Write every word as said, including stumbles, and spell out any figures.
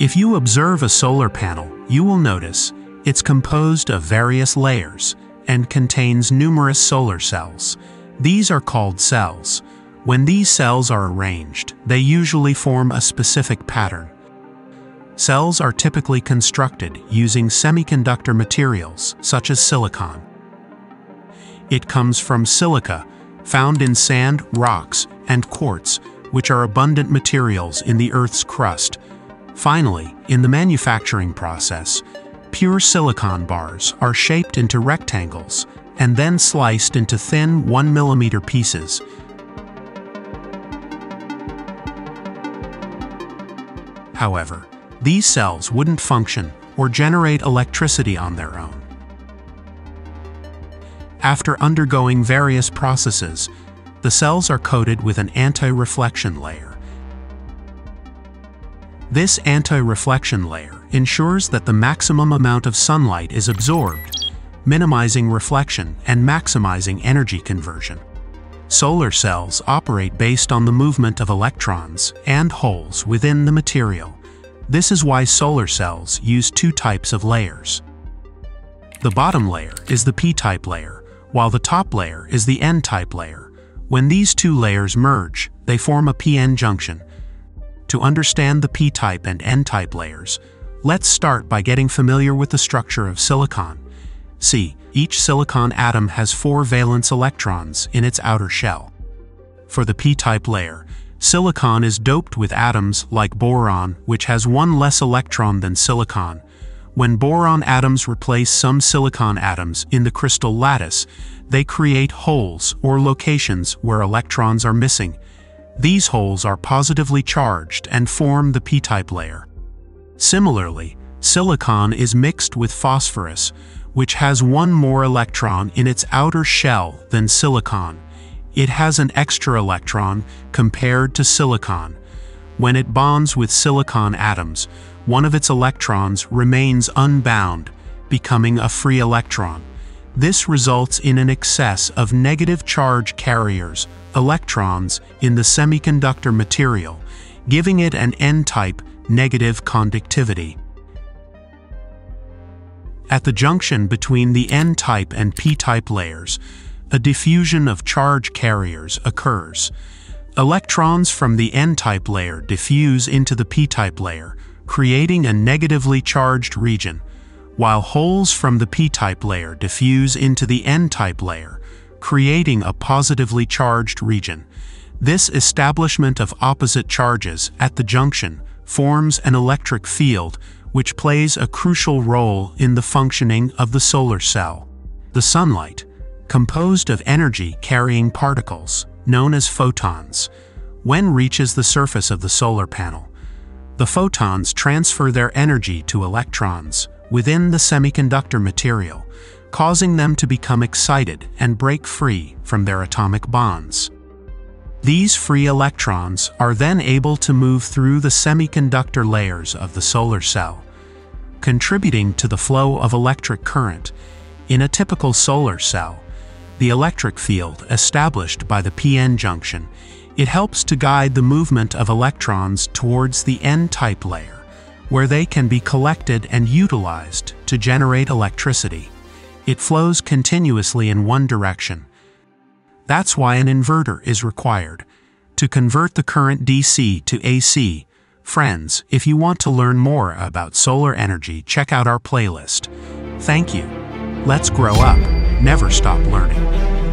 If you observe a solar panel, you will notice it's composed of various layers and contains numerous solar cells. These are called cells. When these cells are arranged, they usually form a specific pattern. Cells are typically constructed using semiconductor materials, such as silicon. It comes from silica, found in sand, rocks, and quartz, which are abundant materials in the Earth's crust. Finally, in the manufacturing process, pure silicon bars are shaped into rectangles and then sliced into thin one millimeter pieces. However, these cells wouldn't function or generate electricity on their own. After undergoing various processes, the cells are coated with an anti-reflection layer. This anti-reflection layer ensures that the maximum amount of sunlight is absorbed, minimizing reflection and maximizing energy conversion. Solar cells operate based on the movement of electrons and holes within the material. This is why solar cells use two types of layers. The bottom layer is the P-type layer, while the top layer is the N-type layer. When these two layers merge, they form a P N junction. To understand the P-type and N-type layers, let's start by getting familiar with the structure of silicon. See, each silicon atom has four valence electrons in its outer shell. For the P-type layer, silicon is doped with atoms like boron, which has one less electron than silicon. When boron atoms replace some silicon atoms in the crystal lattice, they create holes or locations where electrons are missing. These holes are positively charged and form the P-type layer. Similarly, silicon is mixed with phosphorus, which has one more electron in its outer shell than silicon. It has an extra electron compared to silicon. When it bonds with silicon atoms, one of its electrons remains unbound, becoming a free electron. This results in an excess of negative charge carriers, electrons, in the semiconductor material, giving it an N-type negative conductivity. At the junction between the N-type and P-type layers, a diffusion of charge carriers occurs. Electrons from the N-type layer diffuse into the P-type layer, creating a negatively charged region, while holes from the P-type layer diffuse into the N-type layer, creating a positively charged region. This establishment of opposite charges at the junction forms an electric field, which plays a crucial role in the functioning of the solar cell. The sunlight, composed of energy-carrying particles, known as photons, when reaches the surface of the solar panel, the photons transfer their energy to electrons within the semiconductor material, causing them to become excited and break free from their atomic bonds. These free electrons are then able to move through the semiconductor layers of the solar cell, contributing to the flow of electric current. In a typical solar cell, the electric field established by the P N junction, it helps to guide the movement of electrons towards the N-type layer, where they can be collected and utilized to generate electricity. It flows continuously in one direction. That's why an inverter is required, to convert the current D C to A C. Friends, if you want to learn more about solar energy, check out our playlist. Thank you. Let's grow up, never stop learning.